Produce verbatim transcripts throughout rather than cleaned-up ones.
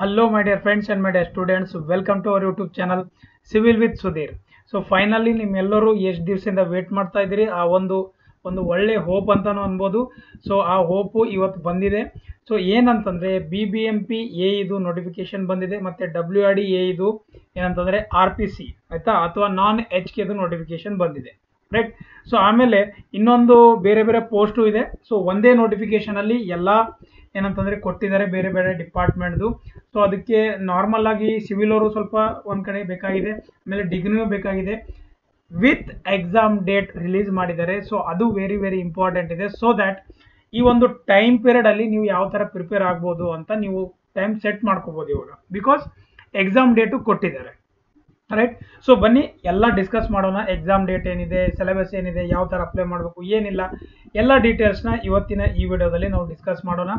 Hello my dear friends and my dear students, welcome to our YouTube channel Civil with Sudheer. So finally ನಿಮ್ಮೆಲ್ಲರೂ ಎಷ್ಟು ದಿವಸದಿಂದ wait ಮಾಡ್ತಾ ಇದ್ದೀರಿ, ಆ ಒಂದು ಒಂದು ಒಳ್ಳೆ ಹೋಪ್ ಅಂತಾನೂ ಅನ್ಬೋದು. ಸೊ ಆ ಹೋಪ್ ಇವತ್ತು ಬಂದಿದೆ. ಸೊ ಏನಂತಂದ್ರೆ B B M P A ಇದು ನೋಟಿಫಿಕೇಶನ್ ಬಂದಿದೆ, ಮತ್ತೆ ಡಬ್ಲ್ಯೂ ಆರ್ ಡಿ ಎ ಇದು ಏನಂತಂದ್ರೆ ಆರ್ ಪಿ ಸಿ ಆಯ್ತಾ, ಅಥವಾ ನಾನ್ ಎಚ್ ಕೆ ಇದು ನೋಟಿಫಿಕೇಶನ್ ಬಂದಿದೆ ರೈಟ್. ಸೊ ಆಮೇಲೆ ಇನ್ನೊಂದು ಬೇರೆ ಬೇರೆ ಪೋಸ್ಟು ಇದೆ. ಸೊ ಒಂದೇ ನೋಟಿಫಿಕೇಷನಲ್ಲಿ ಎಲ್ಲ ಏನಂತಂದರೆ ಕೊಟ್ಟಿದ್ದಾರೆ ಬೇರೆ ಬೇರೆ ಡಿಪಾರ್ಟ್ಮೆಂಟ್ದು. ಸೊ ಅದಕ್ಕೆ ನಾರ್ಮಲ್ ಆಗಿ ಸಿವಿಲ್ ಅವರು ಸ್ವಲ್ಪ ಒಂದು ಕಡೆ ಬೇಕಾಗಿದೆ, ಆಮೇಲೆ ಡಿಗ್ರಿನೂ ಬೇಕಾಗಿದೆ, ವಿತ್ ಎಕ್ಸಾಮ್ ಡೇಟ್ ರಿಲೀಸ್ ಮಾಡಿದ್ದಾರೆ. ಸೊ ಅದು ವೆರಿ ವೆರಿ ಇಂಪಾರ್ಟೆಂಟ್ ಇದೆ. ಸೊ ದ್ಯಾಟ್ ಈ ಒಂದು ಟೈಮ್ ಪೀರಿಯಡಲ್ಲಿ ನೀವು ಯಾವ ಥರ ಪ್ರಿಪೇರ್ ಆಗ್ಬೋದು ಅಂತ ನೀವು ಟೈಮ್ ಸೆಟ್ ಮಾಡ್ಕೋಬೋದು ಇವಾಗ, ಬಿಕಾಸ್ ಎಕ್ಸಾಮ್ ಡೇಟು ಕೊಟ್ಟಿದ್ದಾರೆ ರೈಟ್. ಸೊ ಬನ್ನಿ ಎಲ್ಲ ಡಿಸ್ಕಸ್ ಮಾಡೋಣ, ಎಕ್ಸಾಮ್ ಡೇಟ್ ಏನಿದೆ, ಸಿಲೆಬಸ್ ಏನಿದೆ, ಯಾವ ಥರ ಅಪ್ಲೈ ಮಾಡಬೇಕು ಏನಿಲ್ಲ, ಎಲ್ಲ ಡೀಟೇಲ್ಸ್ನ ಇವತ್ತಿನ ಈ ವಿಡಿಯೋದಲ್ಲಿ ನಾವು ಡಿಸ್ಕಸ್ ಮಾಡೋಣ.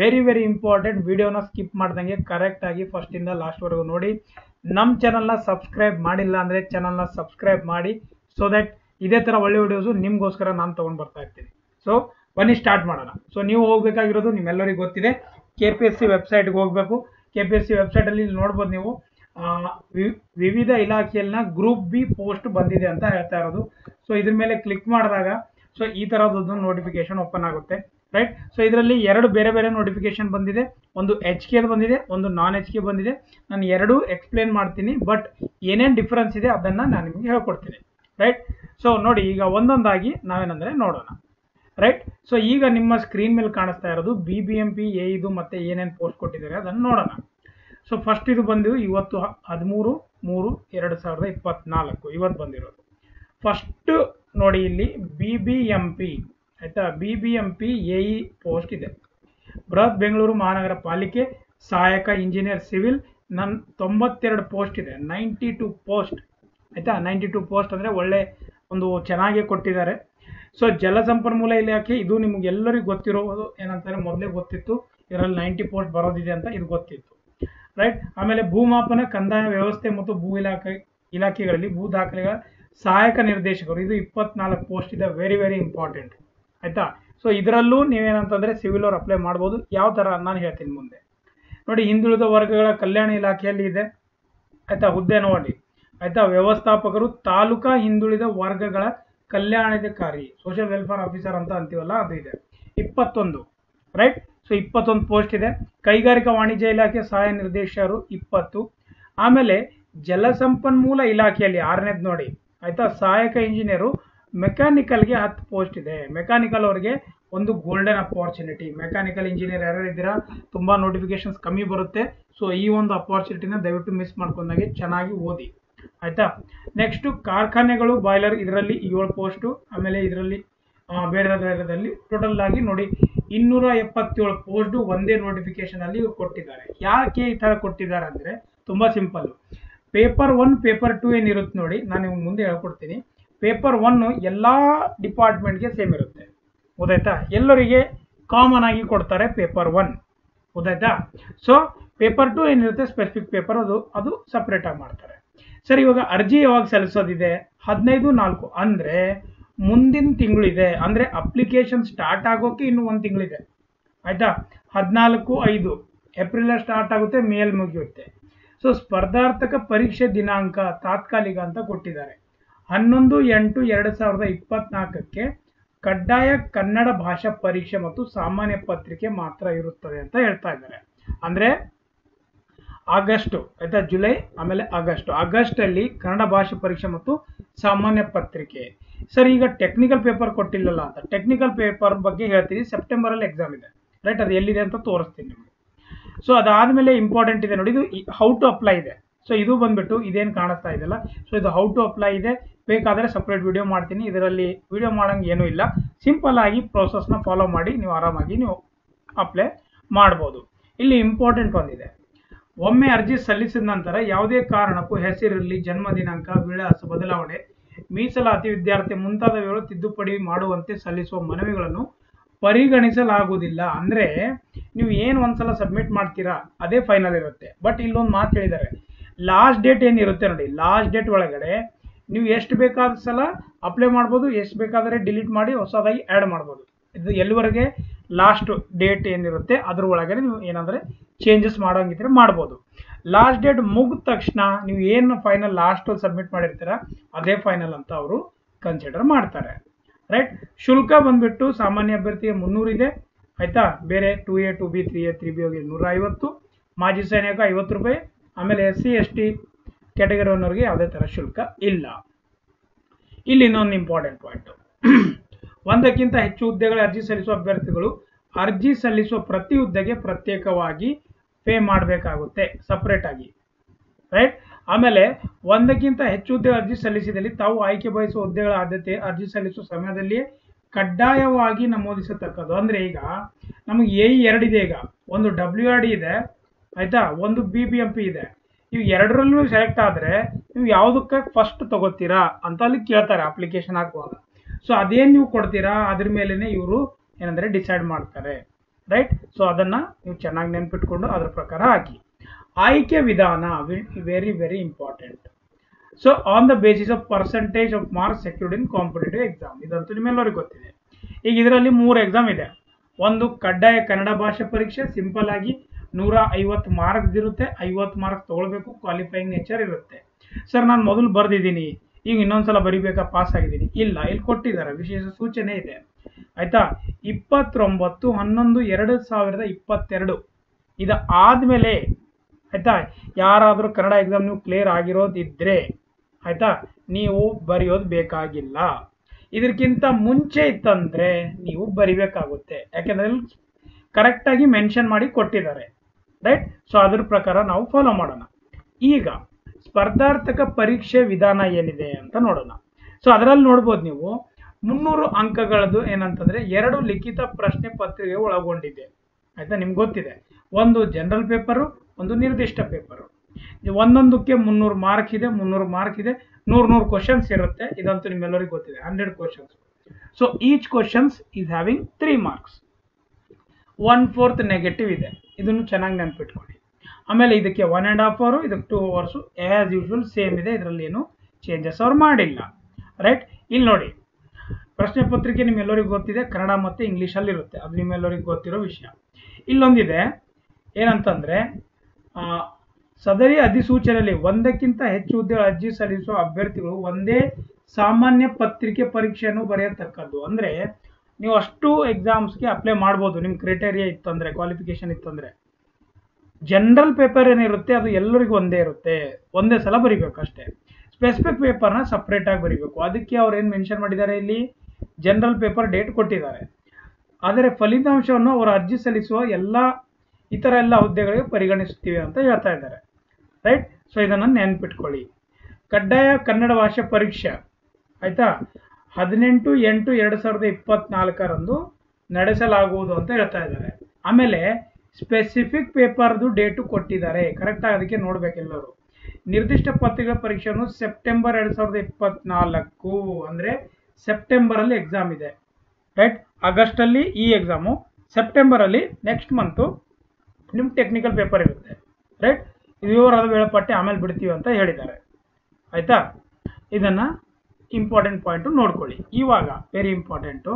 ವೆರಿ ವೆರಿ ಇಂಪಾರ್ಟೆಂಟ್, ವಿಡಿಯೋನ ಸ್ಕಿಪ್ ಮಾಡ್ದಂಗೆ ಕರೆಕ್ಟಾಗಿ ಫಸ್ಟಿಂದ ಲಾಸ್ಟ್ವರೆಗೂ ನೋಡಿ. ನಮ್ಮ ಚಾನಲ್ನ ಸಬ್ಸ್ಕ್ರೈಬ್ ಮಾಡಿಲ್ಲ ಅಂದರೆ ಚಾನಲ್ನ ಸಬ್ಸ್ಕ್ರೈಬ್ ಮಾಡಿ, ಸೊ ದ್ಯಾಟ್ ಇದೇ ಥರ ಒಳ್ಳೆ ವಿಡಿಯೋಸು ನಿಮಗೋಸ್ಕರ ನಾನು ತೊಗೊಂಡು ಬರ್ತಾ ಇರ್ತೀನಿ. ಸೊ ಬನ್ನಿ ಸ್ಟಾರ್ಟ್ ಮಾಡೋಣ. ಸೊ ನೀವು ಹೋಗಬೇಕಾಗಿರೋದು ನಿಮ್ಮೆಲ್ಲರಿಗೂ ಗೊತ್ತಿದೆ, ಕೆ ಪಿ ಎಸ್ ಸಿ ವೆಬ್ಸೈಟ್ಗೆ ಹೋಗಬೇಕು. ಕೆ ಪಿ ಎಸ್ ಸಿ ವೆಬ್ಸೈಟಲ್ಲಿ ನೋಡ್ಬೋದು ನೀವು ವಿವಿಧ ಇಲಾಖೆಯಲ್ಲಿನ ಗ್ರೂಪ್ ಬಿ ಪೋಸ್ಟ್ ಬಂದಿದೆ ಅಂತ ಹೇಳ್ತಾ ಇರೋದು. ಸೊ ಇದ್ರ ಮೇಲೆ ಕ್ಲಿಕ್ ಮಾಡಿದಾಗ ಸೊ ಈ ಥರದ್ದು ನೋಟಿಫಿಕೇಶನ್ ಓಪನ್ ಆಗುತ್ತೆ ರೈಟ್. ಸೊ ಇದರಲ್ಲಿ ಎರಡು ಬೇರೆ ಬೇರೆ ನೋಟಿಫಿಕೇಶನ್ ಬಂದಿದೆ, ಒಂದು ಎಚ್ ಕೆ ಬಂದಿದೆ, ಒಂದು ನಾನ್ ಎಚ್ ಕೆ ಬಂದಿದೆ. ನಾನು ಎರಡೂ ಎಕ್ಸ್ಪ್ಲೇನ್ ಮಾಡ್ತೀನಿ, ಬಟ್ ಏನೇನು ಡಿಫ್ರೆನ್ಸ್ ಇದೆ ಅದನ್ನು ನಾನು ನಿಮಗೆ ಹೇಳ್ಕೊಡ್ತೀನಿ ರೈಟ್. ಸೊ ನೋಡಿ ಈಗ ಒಂದೊಂದಾಗಿ ನಾವೇನಂದರೆ ನೋಡೋಣ ರೈಟ್. ಸೊ ಈಗ ನಿಮ್ಮ ಸ್ಕ್ರೀನ್ ಮೇಲೆ ಕಾಣಿಸ್ತಾ ಇರೋದು B B M P A ಇದು ಮತ್ತು ಏನೇನು ಪೋಸ್ಟ್ ಕೊಟ್ಟಿದ್ದಾರೆ ಅದನ್ನು ನೋಡೋಣ. ಸೊ ಫಸ್ಟ್ ಇದು ಬಂದಿದ್ದು ಇವತ್ತು ಹದಿಮೂರು ಮೂರು ಎರಡು ಸಾವಿರದ ಇಪ್ಪತ್ತ್ನಾಲ್ಕು ಇವತ್ತು ಬಂದಿರೋದು ಫಸ್ಟು. ನೋಡಿ ಇಲ್ಲಿ ಬಿ ಬಿ ಎಂ ಪಿ ಆಯಿತಾ, B B M P A E post ಇದೆ. ಬೃಹತ್ ಬೆಂಗಳೂರು ಮಹಾನಗರ ಪಾಲಿಕೆ ಸಹಾಯಕ ಇಂಜಿನಿಯರ್ ಸಿವಿಲ್ ನನ್ನ ತೊಂಬತ್ತೆರಡು ಪೋಸ್ಟ್ ಇದೆ, ನೈಂಟಿ ಟು ಪೋಸ್ಟ್ ಆಯಿತಾ. ನೈಂಟಿ ಟು ಪೋಸ್ಟ್ ಅಂದರೆ ಒಳ್ಳೆ ಒಂದು ಚೆನ್ನಾಗೇ ಕೊಟ್ಟಿದ್ದಾರೆ. ಸೊ ಜಲಸಂಪನ್ಮೂಲ ಇಲಾಖೆ ಇದು ನಿಮಗೆಲ್ಲರಿಗೂ ಗೊತ್ತಿರೋದು, ಏನಂತಾರೆ ಮೊದಲೇ ಗೊತ್ತಿತ್ತು ಇದರಲ್ಲಿ ನೈಂಟಿ ಪೋಸ್ಟ್ ಬರೋದಿದೆ ಅಂತ, ಇದು ಗೊತ್ತಿತ್ತು ರೈಟ್. ಆಮೇಲೆ ಭೂಮಾಪನ ಕಂದಾಯ ವ್ಯವಸ್ಥೆ ಮತ್ತು ಭೂ ಇಲಾಖೆ ಇಲಾಖೆಗಳಲ್ಲಿ ಭೂ ದಾಖಲೆಗಳ ಸಹಾಯಕ ನಿರ್ದೇಶಕರು ಇದು ಇಪ್ಪತ್ನಾಲ್ಕು ಪೋಸ್ಟ್ ಇದೆ, ವೆರಿ ವೆರಿ ಇಂಪಾರ್ಟೆಂಟ್ ಆಯಿತಾ. ಸೊ ಇದರಲ್ಲೂ ನೀವೇನಂತಂದರೆ ಸಿವಿಲ್ ಅವ್ರು ಅಪ್ಲೈ ಮಾಡ್ಬೋದು. ಯಾವ ಥರ ನಾನು ಹೇಳ್ತೀನಿ ಮುಂದೆ. ನೋಡಿ ಹಿಂದುಳಿದ ವರ್ಗಗಳ ಕಲ್ಯಾಣ ಇಲಾಖೆಯಲ್ಲಿ ಇದೆ ಆಯಿತಾ, ಹುದ್ದೆ ನೋಡಿ ಆಯಿತಾ, ವ್ಯವಸ್ಥಾಪಕರು ತಾಲೂಕಾ ಹಿಂದುಳಿದ ವರ್ಗಗಳ ಕಲ್ಯಾಣಾಧಿಕಾರಿ ಸೋಷಿಯಲ್ ವೆಲ್ಫೇರ್ ಆಫೀಸರ್ ಅಂತ ಅಂತೀವಲ್ಲ ಅದು ಇದೆ ಇಪ್ಪತ್ತೊಂದು ರೈಟ್. ಸೊ ಇಪ್ಪತ್ತೊಂದು ಪೋಸ್ಟ್ ಇದೆ. ಕೈಗಾರಿಕಾ ವಾಣಿಜ್ಯ ಇಲಾಖೆ ಸಹಾಯ ನಿರ್ದೇಶಕರು ಇಪ್ಪತ್ತು. ಆಮೇಲೆ ಜಲಸಂಪನ್ಮೂಲ ಇಲಾಖೆಯಲ್ಲಿ ಆರನೇದು ನೋಡಿ ಆಯಿತಾ, ಸಹಾಯಕ ಇಂಜಿನಿಯರು ಮೆಕ್ಯಾನಿಕಲ್ಗೆ ಹತ್ತು ಪೋಸ್ಟ್ ಇದೆ. ಮೆಕ್ಯಾನಿಕಲ್ ಅವರಿಗೆ ಒಂದು ಗೋಲ್ಡನ್ ಅಪಾರ್ಚುನಿಟಿ. ಮೆಕ್ಯಾನಿಕಲ್ ಇಂಜಿನಿಯರ್ ಯಾರು ಇದ್ದೀರಾ, ತುಂಬ ನೋಟಿಫಿಕೇಶನ್ಸ್ ಕಮ್ಮಿ ಬರುತ್ತೆ. ಸೊ ಈ ಒಂದು ಅಪಾರ್ಚುನಿಟಿನ ದಯವಿಟ್ಟು ಮಿಸ್ ಮಾಡ್ಕೊಂಡಾಗೆ ಚೆನ್ನಾಗಿ ಓದಿ ಆಯಿತಾ. ನೆಕ್ಸ್ಟು ಕಾರ್ಖಾನೆಗಳು ಬಾಯ್ಲರ್ ಇದರಲ್ಲಿ ಏಳು ಪೋಸ್ಟು. ಆಮೇಲೆ ಇದರಲ್ಲಿ ಬೇರೆ ಬೇರೆದಲ್ಲಿ ಟೋಟಲ್ ಆಗಿ ನೋಡಿ ಇನ್ನೂರ ಎಪ್ಪತ್ತೇಳು ಪೋಸ್ಟು ಒಂದೇ ನೋಟಿಫಿಕೇಷನಲ್ಲಿ ಕೊಟ್ಟಿದ್ದಾರೆ. ಯಾಕೆ ಈ ಥರ ಕೊಟ್ಟಿದ್ದಾರೆ ಅಂದರೆ ತುಂಬ simple. Paper one paper two ಏನಿರುತ್ತೆ ನೋಡಿ, ನಾನು ನಿಮ್ಗೆ ಮುಂದೆ ಹೇಳ್ಕೊಡ್ತೀನಿ. ಪೇಪರ್ ಒನ್ನು ಎಲ್ಲ ಡಿಪಾರ್ಟ್ಮೆಂಟ್ಗೆ ಸೇಮ್ ಇರುತ್ತೆ, ಗೊತ್ತಾಯ್ತಾ, ಎಲ್ಲರಿಗೆ ಕಾಮನ್ ಆಗಿ ಕೊಡ್ತಾರೆ ಪೇಪರ್ ಒನ್, ಗೊತ್ತಾಯ್ತಾ. ಸೊ ಪೇಪರ್ ಟು ಏನಿರುತ್ತೆ ಸ್ಪೆಸಿಫಿಕ್ ಪೇಪರ್, ಅದು ಅದು ಸಪ್ರೇಟಾಗಿ ಮಾಡ್ತಾರೆ. ಸರಿ, ಇವಾಗ ಅರ್ಜಿ ಯಾವಾಗ ಸಲ್ಲಿಸೋದಿದೆ, ಹದಿನೈದು ನಾಲ್ಕು ಅಂದರೆ ಮುಂದಿನ ತಿಂಗಳಿದೆ. ಅಂದರೆ ಅಪ್ಲಿಕೇಶನ್ ಸ್ಟಾರ್ಟ್ ಆಗೋಕ್ಕೆ ಇನ್ನೂ ಒಂದು ತಿಂಗಳಿದೆ ಆಯಿತಾ. ಹದಿನಾಲ್ಕು ಐದು ಏಪ್ರಿಲಲ್ಲಿ ಸ್ಟಾರ್ಟ್ ಆಗುತ್ತೆ, ಮೇಲ್ ಮುಗಿಯುತ್ತೆ. ಸೊ ಸ್ಪರ್ಧಾರ್ಥಕ ಪರೀಕ್ಷೆ ದಿನಾಂಕ ತಾತ್ಕಾಲಿಕ ಅಂತ ಕೊಟ್ಟಿದ್ದಾರೆ. ಹನ್ನೊಂದು ಎಂಟು ಎರಡು ಸಾವಿರದ ಇಪ್ಪತ್ತ್ನಾಲ್ಕಕ್ಕೆ ಕಡ್ಡಾಯ ಕನ್ನಡ ಭಾಷಾ ಪರೀಕ್ಷೆ ಮತ್ತು ಸಾಮಾನ್ಯ ಪತ್ರಿಕೆ ಮಾತ್ರ ಇರುತ್ತದೆ ಅಂತ ಹೇಳ್ತಾ ಇದ್ದಾರೆ. ಅಂದರೆ ಆಗಸ್ಟು ಆಯಿತಾ, ಜುಲೈ ಆಮೇಲೆ ಆಗಸ್ಟು ಆಗಸ್ಟಲ್ಲಿ ಕನ್ನಡ ಭಾಷಾ ಪರೀಕ್ಷೆ ಮತ್ತು ಸಾಮಾನ್ಯ ಪತ್ರಿಕೆ. ಸರ್ ಈಗ ಟೆಕ್ನಿಕಲ್ ಪೇಪರ್ ಕೊಟ್ಟಿಲ್ಲಲ್ಲ ಅಂತ, ಟೆಕ್ನಿಕಲ್ ಪೇಪರ್ ಬಗ್ಗೆ ಹೇಳ್ತೀನಿ. ಸೆಪ್ಟೆಂಬರಲ್ಲಿ ಎಕ್ಸಾಮ್ ಇದೆ ರೈಟ್, ಅದು ಎಲ್ಲಿದೆ ಅಂತ ತೋರಿಸ್ತೀನಿ ನಿಮಗೆ. ಸೊ ಅದಾದಮೇಲೆ ಇಂಪಾರ್ಟೆಂಟ್ ಇದೆ ನೋಡಿ, ಇದು ಹೌ ಟು ಅಪ್ಲೈ ಇದೆ. ಸೊ ಇದು ಬಂದುಬಿಟ್ಟು ಇದೇನು ಕಾಣಿಸ್ತಾ ಇದೆಯಲ್ಲ, ಸೊ ಇದು ಹೌ ಟು ಅಪ್ಲೈ ಇದೆ. ಬೇಕಾದರೆ ಸಪ್ರೇಟ್ ವಿಡಿಯೋ ಮಾಡ್ತೀನಿ, ಇದರಲ್ಲಿ ವಿಡಿಯೋ ಮಾಡೋಂಗೆ ಏನೂ ಇಲ್ಲ. ಸಿಂಪಲ್ ಆಗಿ ಪ್ರೋಸೆಸ್ನ ಫಾಲೋ ಮಾಡಿ ನೀವು ಆರಾಮಾಗಿ ನೀವು ಅಪ್ಲೈ ಮಾಡ್ಬೋದು. ಇಲ್ಲಿ ಇಂಪಾರ್ಟೆಂಟ್ ಒಂದಿದೆ, ಒಮ್ಮೆ ಅರ್ಜಿ ಸಲ್ಲಿಸಿದ ನಂತರ ಯಾವುದೇ ಕಾರಣಕ್ಕೂ ಹೆಸರಿರಲಿ, ಜನ್ಮ ದಿನಾಂಕ, ವಿಳಾಸ ಬದಲಾವಣೆ, ಮೀಸಲಾತಿ, ವಿದ್ಯಾರ್ಥಿ ಮುಂತಾದ ವಿವರಗಳು ತಿದ್ದುಪಡಿ ಮಾಡುವಂತೆ ಸಲ್ಲಿಸುವ ಮನವಿಗಳನ್ನು ಪರಿಗಣಿಸಲಾಗುವುದಿಲ್ಲ. ಅಂದರೆ ನೀವು ಏನು ಒಂದ್ಸಲ ಸಬ್ಮಿಟ್ ಮಾಡ್ತೀರಾ ಅದೇ ಫೈನಲ್ ಇರುತ್ತೆ. ಬಟ್ ಇಲ್ಲೊಂದು ಮಾತು ಹೇಳಿದ್ದಾರೆ, ಲಾಸ್ಟ್ ಡೇಟ್ ಏನಿರುತ್ತೆ ನೋಡಿ, ಲಾಸ್ಟ್ ಡೇಟ್ ಒಳಗಡೆ ನೀವು ಎಷ್ಟು ಬೇಕಾದ ಸಲ ಅಪ್ಲೈ ಮಾಡ್ಬೋದು, ಎಷ್ಟು ಬೇಕಾದರೆ ಡಿಲೀಟ್ ಮಾಡಿ ಹೊಸದಾಗಿ ಆ್ಯಡ್ ಮಾಡ್ಬೋದು. ಇದು ಎಲ್ಲಿವರೆಗೆ लास्ट डेट ಏನಿರುತ್ತೆ ಅದರ ಒಳಗೆ ನೀವು ಏನಂದ್ರೆ ಚೇಂಜಸ್ ಮಾಡೋಂಗಿದ್ರೆ ಮಾಡಬಹುದು लास्ट डेट ಮುಗಿದ ತಕ್ಷಣ ನೀವು ಏನು ಫೈನಲ್ लास्ट सबमिट ಮಾಡಿರ್ತೀರಾ ಅದೇ ಫೈನಲ್ ಅಂತ ಅವರು ಕನ್ಸಿಡರ್ ಮಾಡ್ತಾರೆ ರೈಟ್ ಶುಲ್ಕ ಬಂದ್ಬಿಟ್ಟು ಸಾಮಾನ್ಯ ಅಭ್ಯರ್ಥಿಗೆ ಮುನ್ನೂರು ಇದೆ ಆಯ್ತಾ ಬೇರೆ two A two B three A three B ಗೆ ನೂರ ಐವತ್ತು ಮಾಜಿ ಸೈನಿಕರಿಗೆ ಐವತ್ತು ರೂಪಾಯಿ ಆಮೇಲೆ ಎಸ್ಸಿ ಎಸ್ಟಿ ಕ್ಯಾಟಗರಿ ಅವರಿಗೆ ಯಾವುದೇ ತರ ಶುಲ್ಕ ಇಲ್ಲ ಇಲ್ಲಿ ಇನ್ನೊಂದು ಇಂಪಾರ್ಟೆಂಟ್ ಪಾಯಿಂಟ್ ಒಂದಕ್ಕಿಂತ ಹೆಚ್ಚು ಹುದ್ದೆಗಳ ಅರ್ಜಿ ಸಲ್ಲಿಸುವ ಅಭ್ಯರ್ಥಿಗಳು ಅರ್ಜಿ ಸಲ್ಲಿಸುವ ಪ್ರತಿ ಹುದ್ದೆಗೆ ಪ್ರತ್ಯೇಕವಾಗಿ ಪೇ ಮಾಡಬೇಕಾಗುತ್ತೆ ಸೆಪರೇಟ್ ಆಗಿ ರೈಟ್ ಆಮೇಲೆ ಒಂದಕ್ಕಿಂತ ಹೆಚ್ಚು ಹುದ್ದೆಗಳ ಅರ್ಜಿ ಸಲ್ಲಿಸಿದಲ್ಲಿ ತಾವು ಆಯ್ಕೆ ಬಯಸುವ ಹುದ್ದೆಗಳ ಆದ್ಯತೆ ಅರ್ಜಿ ಸಲ್ಲಿಸುವ ಸಮಯದಲ್ಲಿ ಕಡ್ಡಾಯವಾಗಿ ನಮೂದಿಸತಕ್ಕದ್ದು ಅಂದ್ರೆ ಈಗ ನಮಗೆ ಎ ಇ ಎರಡು ಇದೆ ಈಗ ಒಂದು ಡಬ್ಲ್ಯೂ ಆರ್ ಡಿ ಇದೆ ಆಯ್ತಾ ಒಂದು ಬಿ ಬಿ ಎಂ ಪಿ ಇದೆ ನೀವು ಎರಡರಲ್ಲೂ ಸೆಲೆಕ್ಟ್ ಆದರೆ ನೀವು ಯಾವುದಕ್ಕೆ ಫಸ್ಟ್ ತಗೋತೀರಾ ಅಂತ ಅಲ್ಲಿ ಕೇಳ್ತಾರೆ ಅಪ್ಲಿಕೇಶನ್ ಹಾಕುವಾಗ ಸೊ ಅದೇನು ನೀವು ಕೊಡ್ತೀರಾ ಅದ್ರ ಮೇಲೇ ಇವರು ಏನಂದರೆ ಡಿಸೈಡ್ ಮಾಡ್ತಾರೆ ರೈಟ್ ಸೊ ಅದನ್ನು ನೀವು ಚೆನ್ನಾಗಿ ನೆನಪಿಟ್ಕೊಂಡು ಅದ್ರ ಪ್ರಕಾರ ಹಾಕಿ ಆಯ್ಕೆ ವಿಧಾನ very very important so on the basis of percentage of marks secured in competitive exam ಇದಂತೂ ನಿಮ್ಮೆಲ್ಲರಿಗೂ ಗೊತ್ತಿದೆ ಈಗ ಇದರಲ್ಲಿ ಮೂರು ಎಕ್ಸಾಮ್ ಇದೆ ಒಂದು ಕಡ್ಡಾಯ ಕನ್ನಡ ಭಾಷೆ ಪರೀಕ್ಷೆ ಸಿಂಪಲ್ ಆಗಿ ನೂರ ಐವತ್ತು ಮಾರ್ಕ್ಸ್ ಇರುತ್ತೆ ಐವತ್ತು ಮಾರ್ಕ್ಸ್ ತೊಗೊಳ್ಬೇಕು ಕ್ವಾಲಿಫೈಯಿಂಗ್ ನೇಚರ್ ಇರುತ್ತೆ ಸರ್ ನಾನು ಮೊದಲು ಬರೆದಿದ್ದೀನಿ ಈಗ ಇನ್ನೊಂದ್ಸಲ ಬರಿಬೇಕಾ ಪಾಸ್ ಆಗಿದ್ದೀನಿ ಇಲ್ಲ ಇಲ್ಲಿ ಕೊಟ್ಟಿದ್ದಾರೆ ವಿಶೇಷ ಸೂಚನೆ ಇದೆ ಆಯ್ತಾ ಇಪ್ಪತ್ತೊಂಬತ್ತು ಹನ್ನೊಂದು ಎರಡು ಸಾವಿರದ ಇಪ್ಪತ್ತೆರಡು ಇದು ಆದಮೇಲೆ ಆಯಿತಾ ಯಾರಾದರೂ ಕನ್ನಡ ಎಕ್ಸಾಮ್ ನೀವು ಕ್ಲಿಯರ್ ಆಗಿರೋದಿದ್ದರೆ ಆಯಿತಾ ನೀವು ಬರೆಯೋದು ಬೇಕಾಗಿಲ್ಲ ಇದಕ್ಕಿಂತ ಮುಂಚೆ ಇತ್ತಂದರೆ ನೀವು ಬರಿಬೇಕಾಗುತ್ತೆ ಯಾಕೆಂದರೆ ಕರೆಕ್ಟಾಗಿ ಮೆನ್ಷನ್ ಮಾಡಿ ಕೊಟ್ಟಿದ್ದಾರೆ ರೈಟ್ ಸೊ ಅದ್ರ ಪ್ರಕಾರ ನಾವು ಫಾಲೋ ಮಾಡೋಣ ಈಗ ಸ್ಪರ್ಧಾರ್ಥಕ ಪರೀಕ್ಷೆ ವಿಧಾನ ಏನಿದೆ ಅಂತ ನೋಡೋಣ ಸೊ ಅದರಲ್ಲಿ ನೋಡ್ಬೋದು ನೀವು ಮುನ್ನೂರು ಅಂಕಗಳದ್ದು ಏನಂತಂದರೆ ಎರಡು ಲಿಖಿತ ಪ್ರಶ್ನೆ ಪತ್ರಿಕೆ ಒಳಗೊಂಡಿದೆ ಆಯಿತಾ ನಿಮ್ಗೆ ಗೊತ್ತಿದೆ ಒಂದು ಜನರಲ್ ಪೇಪರು ಒಂದು ನಿರ್ದಿಷ್ಟ ಪೇಪರು ಒಂದೊಂದಕ್ಕೆ ಮುನ್ನೂರು ಮಾರ್ಕ್ ಇದೆ ಮುನ್ನೂರು ಮಾರ್ಕ್ ಇದೆ ನೂರು ನೂರು ಕ್ವಶನ್ಸ್ ಇರುತ್ತೆ ಇದಂತೂ ನಿಮ್ಮೆಲ್ಲರಿಗೂ ಗೊತ್ತಿದೆ hundred questions so each questions is having three marks one fourth negative ಇದೆ ಇದನ್ನು ಚೆನ್ನಾಗಿ ನೆನಪಿಟ್ಕೊಳ್ಳಿ ಆಮೇಲೆ ಇದಕ್ಕೆ ಒನ್ ಆ್ಯಂಡ್ ಹಾಫ್ ಅವರು ಇದಕ್ಕೆ two hours as usual same ಇದೆ ಇದರಲ್ಲಿ ಏನು ಚೇಂಜಸ್ ಅವ್ರು ಮಾಡಿಲ್ಲ ರೈಟ್ ಇಲ್ಲಿ ನೋಡಿ ಪ್ರಶ್ನೆ ಪತ್ರಿಕೆ ನಿಮ್ಮೆಲ್ಲರಿಗೂ ಗೊತ್ತಿದೆ ಕನ್ನಡ ಮತ್ತು ಇಂಗ್ಲೀಷಲ್ಲಿರುತ್ತೆ ಅದು ನಿಮ್ಮೆಲ್ಲರಿಗೂ ಗೊತ್ತಿರೋ ವಿಷಯ ಇಲ್ಲೊಂದಿದೆ ಏನಂತಂದರೆ ಸದರಿ ಅಧಿಸೂಚನೆಯಲ್ಲಿ ಒಂದಕ್ಕಿಂತ ಹೆಚ್ಚು ಹುದ್ದೆಗಳ ಅರ್ಜಿ ಸಲ್ಲಿಸುವ ಅಭ್ಯರ್ಥಿಗಳು ಒಂದೇ ಸಾಮಾನ್ಯ ಪತ್ರಿಕೆ ಪರೀಕ್ಷೆಯನ್ನು ಬರೆಯತಕ್ಕದ್ದು ಅಂದರೆ ನೀವು ಅಷ್ಟು ಎಕ್ಸಾಮ್ಸ್ಗೆ ಅಪ್ಲೈ ಮಾಡ್ಬೋದು ನಿಮ್ಮ ಕ್ರೈಟೇರಿಯಾ ಇತ್ತಂದರೆ ಕ್ವಾಲಿಫಿಕೇಷನ್ ಇತ್ತಂದರೆ ಜನರಲ್ ಪೇಪರ್ ಏನಿರುತ್ತೆ ಅದು ಎಲ್ಲರಿಗೂ ಒಂದೇ ಇರುತ್ತೆ ಒಂದೇ ಸಲ ಬರಿಬೇಕು ಅಷ್ಟೇ ಸ್ಪೆಸಿಫಿಕ್ ಪೇಪರ್ನ ಸಪ್ರೇಟಾಗಿ ಬರಿಬೇಕು ಅದಕ್ಕೆ ಅವ್ರು ಏನು ಮೆನ್ಷನ್ ಮಾಡಿದ್ದಾರೆ ಇಲ್ಲಿ ಜನರಲ್ ಪೇಪರ್ ಡೇಟ್ ಕೊಟ್ಟಿದ್ದಾರೆ ಆದರೆ ಫಲಿತಾಂಶವನ್ನು ಅವರು ಅರ್ಜಿ ಸಲ್ಲಿಸುವ ಎಲ್ಲ ಇತರ ಎಲ್ಲ ಹುದ್ದೆಗಳಿಗೆ ಪರಿಗಣಿಸುತ್ತೀವಿ ಅಂತ ಹೇಳ್ತಾ ಇದ್ದಾರೆ ರೈಟ್ ಸೊ ಇದನ್ನು ನೆನಪಿಟ್ಕೊಳ್ಳಿ ಕಡ್ಡಾಯ ಕನ್ನಡ ಭಾಷೆ ಪರೀಕ್ಷೆ ಆಯಿತಾ ಹದಿನೆಂಟು ಎಂಟು ಎರಡು ಸಾವಿರದ ಇಪ್ಪತ್ತ್ನಾಲ್ಕರಂದು ನಡೆಸಲಾಗುವುದು ಅಂತ ಹೇಳ್ತಾ ಇದ್ದಾರೆ ಆಮೇಲೆ ಸ್ಪೆಸಿಫಿಕ್ ಪೇಪರ್ದು ಡೇಟು ಕೊಟ್ಟಿದ್ದಾರೆ ಕರೆಕ್ಟಾಗಿ ಅದಕ್ಕೆ ನೋಡಬೇಕೆಲ್ಲರೂ ನಿರ್ದಿಷ್ಟ ಪತ್ರಿಕಾ ಪರೀಕ್ಷೆಯನ್ನು ಸೆಪ್ಟೆಂಬರ್ ಎರಡು ಸಾವಿರದ ಇಪ್ಪತ್ತ್ನಾಲ್ಕು ಅಂದರೆ ಸೆಪ್ಟೆಂಬರಲ್ಲಿ ಎಕ್ಸಾಮ್ ಇದೆ ರೈಟ್ ಆಗಸ್ಟಲ್ಲಿ ಈ ಎಕ್ಸಾಮು ಸೆಪ್ಟೆಂಬರಲ್ಲಿ ನೆಕ್ಸ್ಟ್ ಮಂತು ನಿಮ್ಮ ಟೆಕ್ನಿಕಲ್ ಪೇಪರ್ ಇರುತ್ತೆ ರೈಟ್ ವಿವರದ ವೇಳಾಪಟ್ಟಿ ಆಮೇಲೆ ಬಿಡ್ತೀವಿ ಅಂತ ಹೇಳಿದ್ದಾರೆ ಆಯಿತಾ ಇದನ್ನು ಇಂಪಾರ್ಟೆಂಟ್ ಪಾಯಿಂಟು ನೋಡ್ಕೊಳ್ಳಿ ಇವಾಗ very important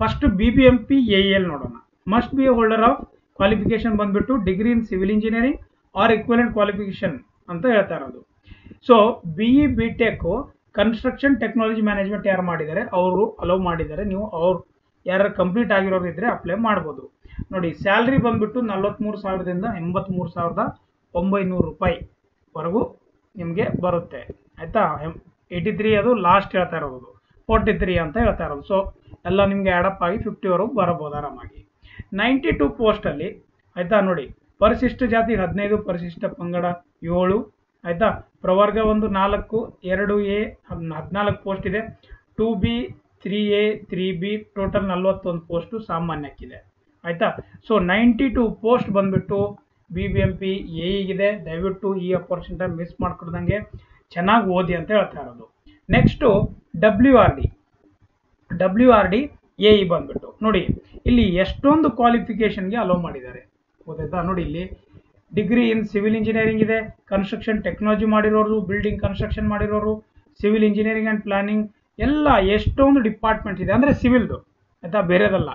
first B B M P A L ನೋಡೋಣ must be a holder of qualification ಬಂದುಬಿಟ್ಟು degree in civil engineering or equivalent qualification ಅಂತ ಹೇಳ್ತಾ ಇರೋದು so B E B tech construction technology management ಯಾರು ಮಾಡಿದ್ದಾರೆ ಅವರು ಅಲೋ ಮಾಡಿದ್ದಾರೆ ನೀವು ಅವ್ರು ಯಾರು ಕಂಪ್ಲೀಟ್ ಆಗಿರೋರು ಇದ್ದರೆ ಅಪ್ಲೈ ಮಾಡ್ಬೋದು ನೋಡಿ ಸ್ಯಾಲ್ರಿ ಬಂದುಬಿಟ್ಟು ನಲ್ವತ್ತ್ಮೂರು ಸಾವಿರದಿಂದ ಎಂಬತ್ತ್ಮೂರು ಸಾವಿರದ ಒಂಬೈನೂರು ರೂಪಾಯಿವರೆಗೂ ನಿಮಗೆ ಬರುತ್ತೆ ಆಯಿತಾ ಏಯ್ಟಿ ತ್ರೀ ಅದು ಲಾಸ್ಟ್ ಹೇಳ್ತಾ ಇರೋದು ಫೋರ್ಟಿ ತ್ರೀ ಅಂತ ಹೇಳ್ತಾ ಇರೋದು ಸೊ ಎಲ್ಲ ನಿಮಗೆ ಆ್ಯಡಪ್ ಆಗಿ ಫಿಫ್ಟಿವರೆಗೂ ಬರಬಹುದು ಆರಾಮಾಗಿ ನೈಂಟಿ ಟು ಪೋಸ್ಟಲ್ಲಿ ಆಯಿತಾ ನೋಡಿ ಪರಿಶಿಷ್ಟ ಜಾತಿ ಹದಿನೈದು ಪರಿಶಿಷ್ಟ ಪಂಗಡ ಏಳು ಆಯಿತಾ ಪ್ರವರ್ಗ ಒಂದು ನಾಲ್ಕು ಎರಡು ಎ ಹದಿನಾಲ್ಕು ಪೋಸ್ಟ್ ಇದೆ two B three A three B total ನಲ್ವತ್ತೊಂದು ಪೋಸ್ಟು ಸಾಮಾನ್ಯಕ್ಕಿದೆ ಆಯಿತಾ ಸೊ ನೈಂಟಿ ಟು ಪೋಸ್ಟ್ ಬಂದುಬಿಟ್ಟು B B M P A ಈಗಿದೆ ದಯವಿಟ್ಟು ಈ ಅಪರ್ಚುನಿಟಿ ಮಿಸ್ ಮಾಡ್ಕೊಡ್ದಂಗೆ ಚೆನ್ನಾಗಿ ಓದಿ ಅಂತ ಹೇಳ್ತಾ ಇರೋದು next W R D W R D A E ಬಂದುಬಿಟ್ಟು ನೋಡಿ ಇಲ್ಲಿ ಎಷ್ಟೊಂದು ಕ್ವಾಲಿಫಿಕೇಷನ್ಗೆ ಅಲೋ ಮಾಡಿದ್ದಾರೆ ಗೊತ್ತಾಯ್ತಾ ನೋಡಿ ಇಲ್ಲಿ ಡಿಗ್ರಿ ಇನ್ ಸಿವಿಲ್ ಇಂಜಿನಿಯರಿಂಗ್ ಇದೆ ಕನ್ಸ್ಟ್ರಕ್ಷನ್ ಟೆಕ್ನಾಲಜಿ ಮಾಡಿರೋರು ಬಿಲ್ಡಿಂಗ್ ಕನ್ಸ್ಟ್ರಕ್ಷನ್ ಮಾಡಿರೋರು ಸಿವಿಲ್ ಇಂಜಿನಿಯರಿಂಗ್ ಆ್ಯಂಡ್ ಪ್ಲಾನಿಂಗ್ ಎಲ್ಲ ಎಷ್ಟೊಂದು ಡಿಪಾರ್ಟ್ಮೆಂಟ್ ಇದೆ ಅಂದರೆ ಸಿವಿಲ್ದು ಆಯಿತಾ ಬೇರೆದಲ್ಲ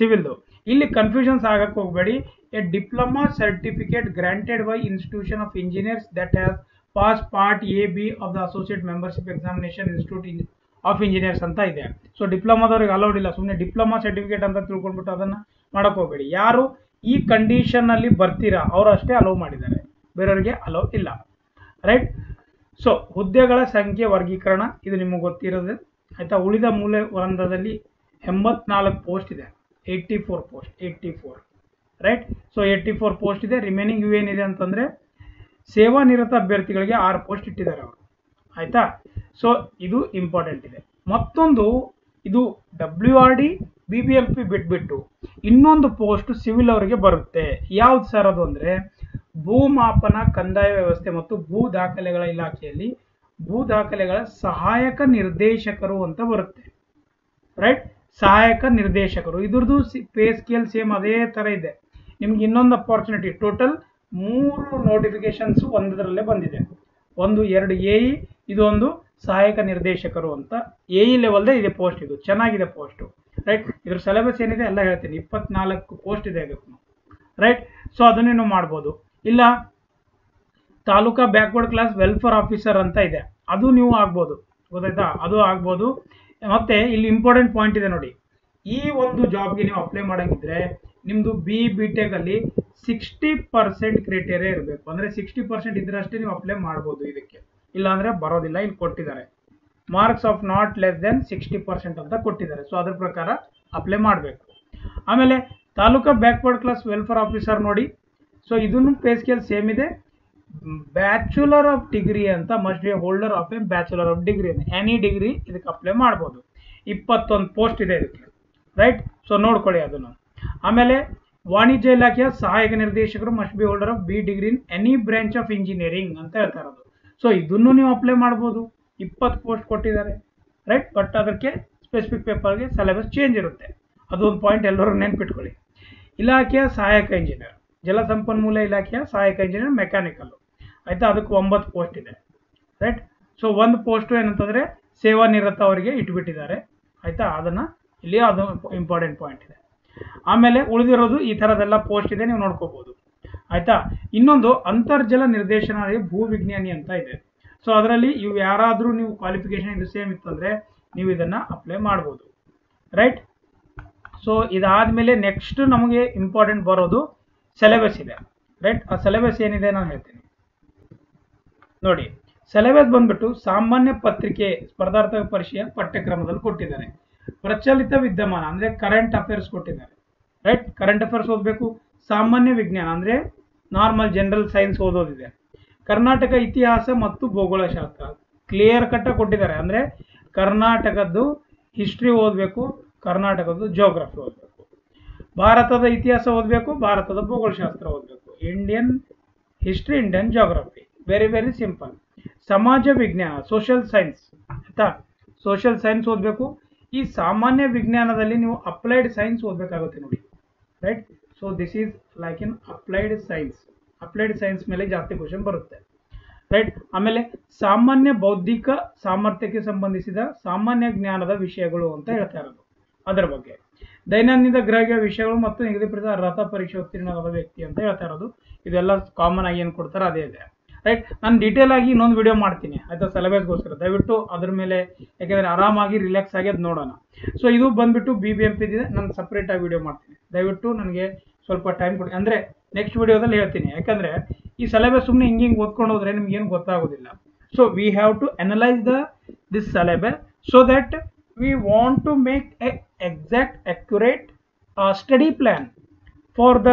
ಸಿವಿಲ್ದು ಈ ಇಲ್ಲಿ ಕನ್ಫ್ಯೂಷನ್ಸ್ ಆಗಕ್ಕೆ ಹೋಗಬೇಡಿ. A diploma certificate granted by institution of engineers that has pass part A B of the associate membership examination institute of engineers ಅಂತ ಇದೆ. ಸೊ ಡಿಪ್ಲೊಮಾದವ್ರಿಗೆ ಅಲೌಡ್ ಇಲ್ಲ, ಸುಮ್ಮನೆ ಡಿಪ್ಲೊಮಾ ಸರ್ಟಿಫಿಕೇಟ್ ಅಂತ ತಿಳ್ಕೊಂಡ್ಬಿಟ್ಟು ಅದನ್ನು ಮಾಡೋಕ್ಕೆ ಹೋಗಬೇಡಿ. ಯಾರು ಈ ಕಂಡೀಷನ್ನಲ್ಲಿ ಬರ್ತೀರಾ ಅವರು ಅಷ್ಟೇ ಅಲೌ ಮಾಡಿದ್ದಾರೆ, ಬೇರೆಯವರಿಗೆ ಅಲೌ ಇಲ್ಲ. ರೈಟ್. ಸೊ ಹುದ್ದೆಗಳ ಸಂಖ್ಯೆ ವರ್ಗೀಕರಣ ಇದು ನಿಮಗೆ ಗೊತ್ತಿರೋದು ಆಯಿತಾ. ಉಳಿದ ಮೂಲೆ ವರಂಧದಲ್ಲಿ ಎಂಬತ್ನಾಲ್ಕು ಪೋಸ್ಟ್ ಇದೆ, eighty four post eighty four right. So eighty four post ಇದೆ. ರಿಮೈನಿಂಗ್ ಇವು ಏನಿದೆ ಅಂತಂದರೆ ಸೇವಾನಿರತ ಅಭ್ಯರ್ಥಿಗಳಿಗೆ ಆರು ಪೋಸ್ಟ್ ಇಟ್ಟಿದ್ದಾರೆ ಅವರು, ಆಯಿತಾ. ಸೊ ಇದು ಇಂಪಾರ್ಟೆಂಟ್ ಇದೆ. ಮತ್ತೊಂದು ಇದು W R D B B M P ಬಿಟ್ಬಿಟ್ಟು ಇನ್ನೊಂದು ಪೋಸ್ಟ್ ಸಿವಿಲ್ ಅವರಿಗೆ ಬರುತ್ತೆ. ಯಾವ್ದು ಸರ್ ಅದು ಅಂದರೆ ಭೂಮಾಪನ ಕಂದಾಯ ವ್ಯವಸ್ಥೆ ಮತ್ತು ಭೂ ದಾಖಲೆಗಳ ಇಲಾಖೆಯಲ್ಲಿ ಭೂ ದಾಖಲೆಗಳ ಸಹಾಯಕ ನಿರ್ದೇಶಕರು ಅಂತ ಬರುತ್ತೆ, ರೈಟ್. ಸಹಾಯಕ ನಿರ್ದೇಶಕರು ಇದ್ರದ್ದು ಪೇ ಸ್ಕೇಲ್ ಸೇಮ್ ಅದೇ ಥರ ಇದೆ. ನಿಮ್ಗೆ ಇನ್ನೊಂದು ಅಪಾರ್ಚುನಿಟಿ, ಟೋಟಲ್ ಮೂರು ನೋಟಿಫಿಕೇಶನ್ಸು ಒಂದರಲ್ಲೇ ಬಂದಿದೆ. ಒಂದು ಎರಡು ಎ ಇ, ಇದೊಂದು ಸಹಾಯಕ ನಿರ್ದೇಶಕರು ಅಂತ. ಎ ಇ ಲೆವೆಲ್ದೇ ಇದೆ ಪೋಸ್ಟ್, ಇದು ಚೆನ್ನಾಗಿದೆ ಪೋಸ್ಟು, ರೈಟ್. ಇದ್ರ ಸಿಲೆಬಸ್ ಏನಿದೆ ಎಲ್ಲ ಹೇಳ್ತೀನಿ, ಇಪ್ಪತ್ನಾಲ್ಕು ಪೋಸ್ಟ್ ಇದೆ ಇದಕ್ಕೂ, ರೈಟ್. ಸೊ ಅದನ್ನೇನು ಮಾಡ್ಬೋದು. ಇಲ್ಲ taluka backward class welfare officer ಅಂತ ಇದೆ, ಅದು ನೀವು ಆಗ್ಬೋದು, ಗೊತ್ತಾಯ್ತಾ, ಅದು ಆಗ್ಬೋದು. ಮತ್ತೆ ಇಲ್ಲಿ ಇಂಪಾರ್ಟೆಂಟ್ ಪಾಯಿಂಟ್ ಇದೆ ನೋಡಿ, ಈ ಒಂದು ಜಾಬ್ಗೆ ನೀವು ಅಪ್ಲೈ ಮಾಡೋಂಗಿದ್ರೆ ನಿಮ್ಮದು ಬಿ ಬಿ ಟೆಕಲ್ಲಿ ಸಿಕ್ಸ್ಟಿ ಪರ್ಸೆಂಟ್ ಕ್ರೈಟೇರಿಯಾ ಇರಬೇಕು. ಅಂದರೆ ಸಿಕ್ಸ್ಟಿ ಪರ್ಸೆಂಟ್ ಇದ್ರಷ್ಟೇ ನೀವು ಅಪ್ಲೈ ಮಾಡ್ಬೋದು ಇದಕ್ಕೆ, ಇಲ್ಲಾಂದರೆ ಬರೋದಿಲ್ಲ. ಇಲ್ಲಿ ಕೊಟ್ಟಿದ್ದಾರೆ marks of not less than sixty percent ಅಂತ ಕೊಟ್ಟಿದ್ದಾರೆ. ಸೊ ಅದ್ರ ಪ್ರಕಾರ ಅಪ್ಲೈ ಮಾಡಬೇಕು. ಆಮೇಲೆ taluka backward class welfare officer ನೋಡಿ, ಸೊ ಇದನ್ನು ಪೇ ಸ್ಕೇಲ್ ಸೇಮ್ ಇದೆ. ಬ್ಯಾಚುಲರ್ ಆಫ್ ಡಿಗ್ರಿ ಅಂತ must be holder of a bachelor of degree ಅಂತ ಎನಿ ಡಿಗ್ರಿ ಇದಕ್ಕೆ ಅಪ್ಲೈ ಮಾಡ್ಬೋದು. ಇಪ್ಪತ್ತೊಂದು ಪೋಸ್ಟ್ ಇದೆ ಇದಕ್ಕೆ, ರೈಟ್. ಸೊ ನೋಡ್ಕೊಳ್ಳಿ ಅದನ್ನು. ಆಮೇಲೆ ವಾಣಿಜ್ಯ ಇಲಾಖೆಯ ಸಹಾಯಕ ನಿರ್ದೇಶಕರು must be holder of B degree in any branch of engineering ಅಂತ ಹೇಳ್ತಾ ಇರೋದು. ಸೊ ಇದನ್ನು ನೀವು ಅಪ್ಲೈ ಮಾಡ್ಬೋದು. ಇಪ್ಪತ್ತು ಪೋಸ್ಟ್ ಕೊಟ್ಟಿದ್ದಾರೆ, ರೈಟ್. ಬಟ್ ಅದಕ್ಕೆ ಸ್ಪೆಸಿಫಿಕ್ ಪೇಪರ್ಗೆ ಸಿಲೆಬಸ್ ಚೇಂಜ್ ಇರುತ್ತೆ, ಅದೊಂದು ಪಾಯಿಂಟ್ ಎಲ್ಲರೂ ನೆನ್ಪಿಟ್ಕೊಳ್ಳಿ. ಇಲಾಖೆಯ ಸಹಾಯಕ ಇಂಜಿನಿಯರ್, ಜಲಸಂಪನ್ಮೂಲ ಇಲಾಖೆಯ ಸಹಾಯಕ ಇಂಜಿನಿಯರ್ ಮೆಕ್ಯಾನಿಕಲ್ಲು, ಆಯಿತಾ. ಅದಕ್ಕೆ ಒಂಬತ್ತು ಪೋಸ್ಟ್ ಇದೆ, ರೈಟ್. ಸೊ ಒಂದು ಪೋಸ್ಟು ಏನಂತಂದರೆ ಸೇವಾನಿರತ ಅವರಿಗೆ ಇಟ್ಬಿಟ್ಟಿದ್ದಾರೆ, ಆಯಿತಾ. ಅದನ್ನು ಇಲ್ಲಿ ಅದು ಇಂಪಾರ್ಟೆಂಟ್ ಪಾಯಿಂಟ್ ಇದೆ. ಆಮೇಲೆ ಉಳಿದಿರೋದು ಈ ಥರದೆಲ್ಲ ಪೋಸ್ಟ್ ಇದೆ, ನೀವು ನೋಡ್ಕೋಬೋದು, ಆಯಿತಾ. ಇನ್ನೊಂದು ಅಂತರ್ಜಲ ನಿರ್ದೇಶನಾಲಯ ಭೂ ವಿಜ್ಞಾನಿ ಅಂತ ಇದೆ. ಸೊ ಅದರಲ್ಲಿ ಇವು ಯಾರಾದರೂ ನೀವು ಕ್ವಾಲಿಫಿಕೇಷನ್ ಇದು ಸೇಮ್ ಇತ್ತಂದರೆ ನೀವು ಇದನ್ನು ಅಪ್ಲೈ ಮಾಡ್ಬೋದು, ರೈಟ್. ಸೊ ಇದಾದಮೇಲೆ ನೆಕ್ಸ್ಟ್ ನಮಗೆ ಇಂಪಾರ್ಟೆಂಟ್ ಬರೋದು ಸಿಲೆಬಸ್ ಇದೆ, ರೈಟ್. ಆ ಸಿಲೆಬಸ್ ಏನಿದೆ ನಾನು ಹೇಳ್ತೀನಿ ನೋಡಿ. ಸಿಲೆಬಸ್ ಬಂದ್ಬಿಟ್ಟು ಸಾಮಾನ್ಯ ಪತ್ರಿಕೆ ಸ್ಪರ್ಧಾರ್ಥ ಪರೀಕ್ಷೆಯ ಪಠ್ಯಕ್ರಮದಲ್ಲಿ ಕೊಟ್ಟಿದ್ದಾರೆ. ಪ್ರಚಲಿತ ವಿದ್ಯಮಾನ ಅಂದರೆ ಕರೆಂಟ್ ಅಫೇರ್ಸ್ ಕೊಟ್ಟಿದ್ದಾರೆ, ರೈಟ್. ಕರೆಂಟ್ ಅಫೇರ್ಸ್ ಓದಬೇಕು. ಸಾಮಾನ್ಯ ವಿಜ್ಞಾನ ಅಂದರೆ ನಾರ್ಮಲ್ ಜನರಲ್ ಸೈನ್ಸ್ ಓದೋದಿದೆ. ಕರ್ನಾಟಕ ಇತಿಹಾಸ ಮತ್ತು ಭೂಗೋಳಶಾಸ್ತ್ರ ಕ್ಲಿಯರ್ ಕಟ್ಟಾಗಿ ಕೊಟ್ಟಿದ್ದಾರೆ, ಅಂದರೆ ಕರ್ನಾಟಕದ್ದು ಹಿಸ್ಟ್ರಿ ಓದಬೇಕು, ಕರ್ನಾಟಕದ್ದು ಜಿಯೋಗ್ರಫಿ ಓದಬೇಕು. ಭಾರತದ ಇತಿಹಾಸ ಓದಬೇಕು, ಭಾರತದ ಭೂಗೋಳಶಾಸ್ತ್ರ ಓದಬೇಕು. Indian history, Indian geography, very very simple. ಸಮಾಜ ವಿಜ್ಞಾನ, ಸೋಷಿಯಲ್ ಸೈನ್ಸ್, ಆಯಿತಾ, ಸೋಷಿಯಲ್ ಸೈನ್ಸ್ ಓದಬೇಕು. ಈ ಸಾಮಾನ್ಯ ವಿಜ್ಞಾನದಲ್ಲಿ ನೀವು ಅಪ್ಲೈಡ್ ಸೈನ್ಸ್ ಓದಬೇಕಾಗುತ್ತೆ ನೋಡಿ, right. So this is like in applied science, applied science ಮೇಲೆ ಜಾಸ್ತಿ ಕ್ವಶನ್ ಬರುತ್ತೆ, ರೈಟ್. ಆಮೇಲೆ ಸಾಮಾನ್ಯ ಬೌದ್ಧಿಕ ಸಾಮರ್ಥ್ಯಕ್ಕೆ ಸಂಬಂಧಿಸಿದ ಸಾಮಾನ್ಯ ಜ್ಞಾನದ ವಿಷಯಗಳು ಅಂತ ಹೇಳ್ತಾ ಇರೋದು, ಅದರ ಬಗ್ಗೆ ದೈನಂದಿನ ಗ್ರಾಹ್ಯ ವಿಷಯಗಳು ಮತ್ತು ನಿಗದಿಪಡಿತ ಅರ್ಹತಾ ಪರೀಕ್ಷೆ ಉತ್ತೀರ್ಣರಾದ ವ್ಯಕ್ತಿ ಅಂತ ಹೇಳ್ತಾ ಇರೋದು. ಇದೆಲ್ಲ ಕಾಮನ್ ಆಗಿ ಏನು ಕೊಡ್ತಾರೆ ಅದೇ ಇದೆ, ರೈಟ್. ನಾನು ಡೀಟೇಲ್ ಆಗಿ ಇನ್ನೊಂದು ವಿಡಿಯೋ ಮಾಡ್ತೀನಿ, ಆಯಿತಾ, ಸಿಲೆಬಸ್ಗೋಸ್ಕರ. ದಯವಿಟ್ಟು ಅದ್ರ ಮೇಲೆ ಯಾಕೆಂದರೆ ಆರಾಮಾಗಿ ರಿಲ್ಯಾಕ್ಸ್ ಆಗಿ ಅದು ನೋಡೋಣ. ಸೊ ಇದು ಬಂದುಬಿಟ್ಟು ಬಿ ಬಿ ಎಂ ಪಿ ಇದೆ, ನಾನು ಸಪ್ರೇಟಾಗಿ ವಿಡಿಯೋ ಮಾಡ್ತೀನಿ. ದಯವಿಟ್ಟು ನನಗೆ ಸ್ವಲ್ಪ ಟೈಮ್ ಕೊಡಿ, ಅಂದರೆ ನೆಕ್ಸ್ಟ್ ವಿಡಿಯೋದಲ್ಲಿ ಹೇಳ್ತೀನಿ. ಯಾಕಂದರೆ ಈ ಸಿಲೆಬಸ್ ಸುಮ್ಮನೆ ಹಿಂಗೆ ಹಿಂಗೆ ಓದ್ಕೊಂಡು ಹೋದರೆ ನಿಮಗೇನು ಗೊತ್ತಾಗೋದಿಲ್ಲ. So we have to analyse the this syllabus so that we want to make a exact accurate study plan for the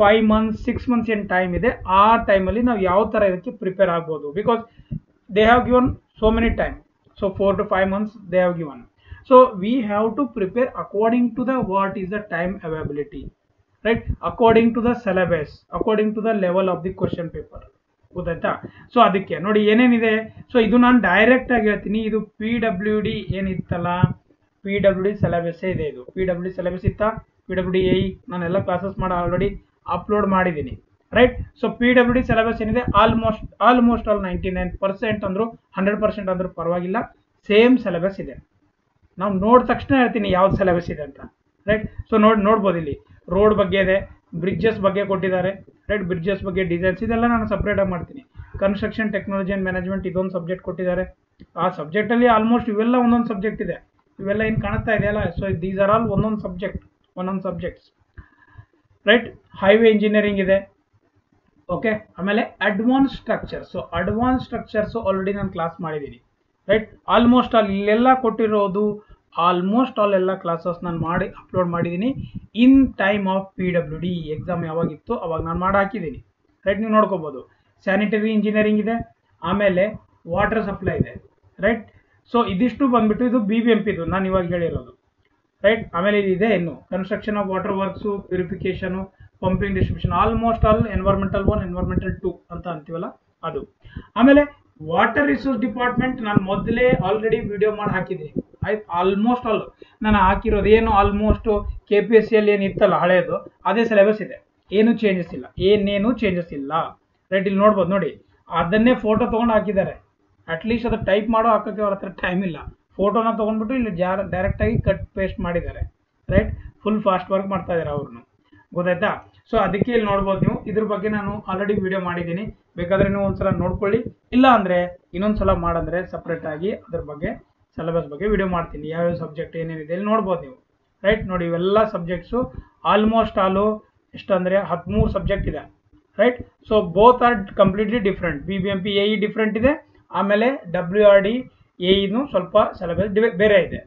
five months six months ಏನು ಟೈಮ್ ಇದೆ ಆ ಟೈಮಲ್ಲಿ ನಾವು ಯಾವ ಥರ ಇದಕ್ಕೆ ಪ್ರಿಪೇರ್ ಆಗ್ಬೋದು. Because they have given so many time, so four to five months they have given. So we have to prepare according to the what is the time availability, right, according to the syllabus, according to the level of the question paper, ಗೊತ್ತಾಯ್ತಾ. So ಅದಕ್ಕೆ ನೋಡಿ ಏನೇನಿದೆ. So ಇದು ನಾನು ಡೈರೆಕ್ಟಾಗಿ ಹೇಳ್ತೀನಿ, ಇದು P W D ಏನಿತ್ತಲ್ಲ, ಪಿ ಡಬ್ಲ್ಯೂ ಡಿ ಸಿಲೆಬಸ್ಸೇ ಇದೆ ಇದು. ಪಿ ಡಬ್ಲ್ಯೂ ಡಿ ಸಿಲೆಬಸ್ ಇತ್ತಾ, ಪಿ ಡಬ್ಲ್ಯೂ ಡಿ ಎ ನಾನೆಲ್ಲ ಕ್ಲಾಸಸ್ ಮಾಡಿ ಆಲ್ರೆಡಿ ಅಪ್ಲೋಡ್ ಮಾಡಿದ್ದೀನಿ, right. So P W D syllabus ಏನಿದೆ almost almost all ninety nine percent ಅಂದರೂ ಹಂಡ್ರೆಡ್ ಪರ್ಸೆಂಟ್ ಅಂದರೂ ಪರವಾಗಿಲ್ಲ, ಸೇಮ್ ಸಿಲೆಬಸ್ ಇದೆ. ನಾವು ನೋಡಿದ ತಕ್ಷಣ ಹೇಳ್ತೀನಿ ಯಾವ್ದು ಸಿಲೆಬಸ್ ಇದೆ ಅಂತ, ರೈಟ್. ಸೊ ನೋಡಿ ನೋಡ್ಬೋದು ಇಲ್ಲಿ. ರೋಡ್ ಬಗ್ಗೆ ಇದೆ, ಬ್ರಿಡ್ಜಸ್ ಬಗ್ಗೆ ಕೊಟ್ಟಿದ್ದಾರೆ. ರೈಟ್, ಬ್ರಿಡ್ಜಸ್ ಬಗ್ಗೆ ಡಿಸೈನ್ಸ್ ಇದೆಲ್ಲ ನಾನು ಸಪ್ರೇಟಾಗಿ ಮಾಡ್ತೀನಿ. ಕನ್ಸ್ಟ್ರಕ್ಷನ್ ಟೆಕ್ನಾಲಜಿ ಆ್ಯಂಡ್ ಮ್ಯಾನೇಜ್ಮೆಂಟ್ ಇದೊಂದು ಸಬ್ಜೆಕ್ಟ್ ಕೊಟ್ಟಿದ್ದಾರೆ. ಆ ಸಬ್ಜೆಕ್ಟಲ್ಲಿ ಆಲ್ಮೋಸ್ಟ್ ಇವೆಲ್ಲ ಒಂದೊಂದು ಸಬ್ಜೆಕ್ಟ್ ಇದೆ. ಇವೆಲ್ಲ ಏನು ಕಾಣ್ತಾ ಇದೆಯಲ್ಲ, ಸೊ ದೀಸ್ ಆರ್ ಆಲ್ ಒಂದೊಂದು ಸಬ್ಜೆಕ್ಟ್ ಒಂದೊಂದು ಸಬ್ಜೆಕ್ಟ್ಸ್. ರೈಟ್, ಹೈವೇ ಇಂಜಿನಿಯರಿಂಗ್ ಇದೆ. ಓಕೆ, ಆಮೇಲೆ advance structure. So advance structures already ನಾನು ಕ್ಲಾಸ್ ಮಾಡಿದ್ದೀನಿ. ರೈಟ್, ಆಲ್ಮೋಸ್ಟ್ ಆಲ್ ಇಲ್ಲೆಲ್ಲ ಕೊಟ್ಟಿರೋದು ಆಲ್ಮೋಸ್ಟ್ ಆಲ್ ಎಲ್ಲ ಕ್ಲಾಸಸ್ ನಾನು ಮಾಡಿ ಅಪ್ಲೋಡ್ ಮಾಡಿದ್ದೀನಿ in time of P W D exam ಯಾವಾಗಿತ್ತು ಅವಾಗ ನಾನು ಮಾಡಿ ಹಾಕಿದ್ದೀನಿ. ರೈಟ್, ನೀವು ನೋಡ್ಕೋಬೋದು. ಸ್ಯಾನಿಟರಿ ಇಂಜಿನಿಯರಿಂಗ್ ಇದೆ, ಆಮೇಲೆ ವಾಟರ್ ಸಪ್ಲೈ ಇದೆ. ರೈಟ್, ಸೊ ಇದಿಷ್ಟು ಬಂದುಬಿಟ್ಟು ಇದು ಬಿ ಬಿ ಎಂ ಪಿದು ನಾನು ಇವಾಗ ಹೇಳಿರೋದು. ರೈಟ್, ಆಮೇಲೆ ಇದೆ ಇನ್ನು construction of water works, purification, pumping, distribution, almost all environmental one environmental two ಅಂತ ಅಂತೀವಲ್ಲ ಅದು. ಆಮೇಲೆ ವಾಟರ್ ರಿಸೋರ್ಸ್ ಡಿಪಾರ್ಟ್ಮೆಂಟ್ ನಾನು ಮೊದಲೇ ಆಲ್ರೆಡಿ ವಿಡಿಯೋ ಮಾಡಿ ಹಾಕಿದ್ದೀನಿ. ಆಯ್ತು, ಆಲ್ಮೋಸ್ಟ್ ಆಲ್ ನಾನು ಹಾಕಿರೋದು ಏನು ಆಲ್ಮೋಸ್ಟ್ ಕೆ ಪಿ ಎಸ್ ಸಿಯಲ್ಲಿ ಏನಿತ್ತಲ್ಲ ಹಳೆಯದು ಅದೇ ಸಿಲೆಬಸ್ ಇದೆ, ಏನೂ ಚೇಂಜಸ್ ಇಲ್ಲ, ಏನೇನು ಚೇಂಜಸ್ ಇಲ್ಲ. ರೈಟ್, ಇಲ್ಲಿ ನೋಡ್ಬೋದು. ನೋಡಿ, ಅದನ್ನೇ ಫೋಟೋ ತೊಗೊಂಡು ಹಾಕಿದ್ದಾರೆ. ಅಟ್ಲೀಸ್ಟ್ ಅದು ಟೈಪ್ ಮಾಡೋ ಹಾಕೋಕ್ಕೆ ಅವ್ರ ಹತ್ರ ಟೈಮ್ ಇಲ್ಲ. ಫೋಟೋನ ತೊಗೊಂಡ್ಬಿಟ್ಟು ಇಲ್ಲಿ ಜಾ ಡೈರೆಕ್ಟಾಗಿ ಕಟ್ ಪೇಸ್ಟ್ ಮಾಡಿದ್ದಾರೆ. ರೈಟ್, ಫುಲ್ ಫಾಸ್ಟ್ ವರ್ಕ್ ಮಾಡ್ತಾ ಇದ್ದಾರೆ ಅವ್ರನ್ನು, ಗೊತ್ತಾಯ್ತಾ? ಸೊ ಅದಕ್ಕೆ ಇಲ್ಲಿ ನೋಡ್ಬೋದು ನೀವು. ಇದ್ರ ಬಗ್ಗೆ ನಾನು ಆಲ್ರೆಡಿ ವಿಡಿಯೋ ಮಾಡಿದ್ದೀನಿ, ಬೇಕಾದರೆ ನೀವು ಒಂದ್ಸಲ ನೋಡ್ಕೊಳ್ಳಿ. ಇಲ್ಲ ಅಂದರೆ ಇನ್ನೊಂದು ಸಲ ಮಾಡಂದರೆ ಸಪ್ರೇಟಾಗಿ ಅದ್ರ ಬಗ್ಗೆ ಸಿಲೆಬಸ್ ಬಗ್ಗೆ ವಿಡಿಯೋ ಮಾಡ್ತೀನಿ, ಯಾವ್ಯಾವ ಸಬ್ಜೆಕ್ಟ್ ಏನೇನಿದೆ ಇಲ್ಲಿ ನೋಡ್ಬೋದು ನೀವು. ರೈಟ್, ನೋಡಿ ಇವೆಲ್ಲ ಸಬ್ಜೆಕ್ಟ್ಸು ಆಲ್ಮೋಸ್ಟ್ ಆಲು ಎಷ್ಟಂದರೆ ಹದಿಮೂರು ಸಬ್ಜೆಕ್ಟ್ ಇದೆ. Right, so both are completely different. B B M P A E different ಇದೆ, ಆಮೇಲೆ ಡಬ್ಲ್ಯೂ ಆರ್ ಡಿ ಎ ಇನು ಸ್ವಲ್ಪ ಸಿಲೆಬಸ್ ಬೇರೆ ಇದೆ.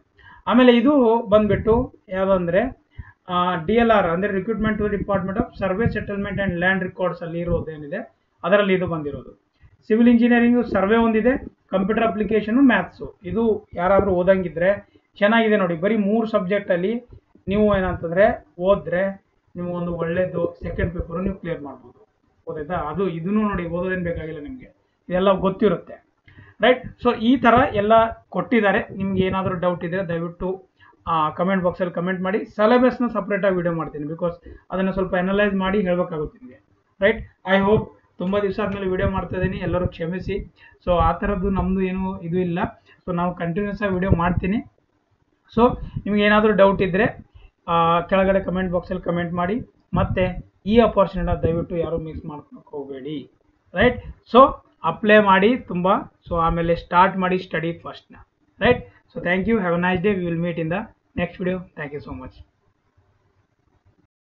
ಆಮೇಲೆ ಇದು ಬಂದುಬಿಟ್ಟು ಯಾವುದಂದರೆ ಡಿ ಎಲ್ ಆರ್ ಅಂದರೆ recruitment to department of survey settlement and land ರಿಕಾರ್ಡ್ಸಲ್ಲಿ ಇರೋದು ಏನಿದೆ ಅದರಲ್ಲಿ ಇದು ಬಂದಿರೋದು. ಸಿವಿಲ್ ಇಂಜಿನಿಯರಿಂಗು ಸರ್ವೆ ಒಂದಿದೆ, ಕಂಪ್ಯೂಟರ್ ಅಪ್ಲಿಕೇಶನು, ಮ್ಯಾಥ್ಸು. ಇದು ಯಾರಾದರೂ ಓದಂಗಿದ್ರೆ ಚೆನ್ನಾಗಿದೆ ನೋಡಿ. ಬರೀ ಮೂರು ಸಬ್ಜೆಕ್ಟಲ್ಲಿ ನೀವು ಏನಂತಂದರೆ ಓದಿದ್ರೆ ನಿಮಗೊಂದು ಒಳ್ಳೆಯದು ಸೆಕೆಂಡ್ ಪೇಪರು ನೀವು ಕ್ಲಿಯರ್ ಮಾಡ್ಬೋದು, ಓದಾಯ್ತಾ? ಅದು ಇದನ್ನು ನೋಡಿ, ಓದೋದೇನು ಬೇಕಾಗಿಲ್ಲ ನಿಮಗೆ, ಇದೆಲ್ಲ ಗೊತ್ತಿರುತ್ತೆ. ರೈಟ್, ಸೊ ಈ ಥರ ಎಲ್ಲ ಕೊಟ್ಟಿದ್ದಾರೆ. ನಿಮ್ಗೆ ಏನಾದರೂ ಡೌಟ್ ಇದ್ದರೆ ದಯವಿಟ್ಟು ಕಮೆಂಟ್ ಬಾಕ್ಸಲ್ಲಿ ಕಮೆಂಟ್ ಮಾಡಿ. ಸಿಲೆಬಸ್ನ ಸಪ್ರೇಟಾಗಿ ವಿಡಿಯೋ ಮಾಡ್ತೀನಿ, ಬಿಕಾಸ್ ಅದನ್ನು ಸ್ವಲ್ಪ ಅನಲೈಸ್ ಮಾಡಿ ಹೇಳಬೇಕಾಗುತ್ತೆ ನಿಮಗೆ. ರೈಟ್, ಐ ಹೋಪ್ ತುಂಬ ದಿವಸ ಆದಮೇಲೆ ವಿಡಿಯೋ ಮಾಡ್ತಾ ಇದ್ದೀನಿ, ಎಲ್ಲರೂ ಕ್ಷಮಿಸಿ. ಸೊ ಆ ಥರದ್ದು ನಮ್ಮದು ಏನು ಇದು ಇಲ್ಲ. ಸೊ ನಾವು ಕಂಟಿನ್ಯೂಸ್ ಆಗಿ ವಿಡಿಯೋ ಮಾಡ್ತೀನಿ. ಸೊ ನಿಮ್ಗೆ ಏನಾದರೂ ಡೌಟ್ ಇದ್ದರೆ ಕೆಳಗಡೆ ಕಮೆಂಟ್ ಬಾಕ್ಸಲ್ಲಿ ಕಮೆಂಟ್ ಮಾಡಿ. ಮತ್ತು ಈ ಅಪರ್ಚುನಿಟಿನ ದಯವಿಟ್ಟು ಯಾರೂ ಮಿಸ್ ಮಾಡ್ಕೊಳಕ್ಕೆ ಹೋಗಬೇಡಿ. ರೈಟ್, ಸೊ ಅಪ್ಲೈ ಮಾಡಿ ತುಂಬ. ಸೊ ಆಮೇಲೆ ಸ್ಟಾರ್ಟ್ ಮಾಡಿ ಸ್ಟಡಿ ಫಸ್ಟ್ನ. Right, so thank you, have a nice day. We will meet in the next video. Thank you so much.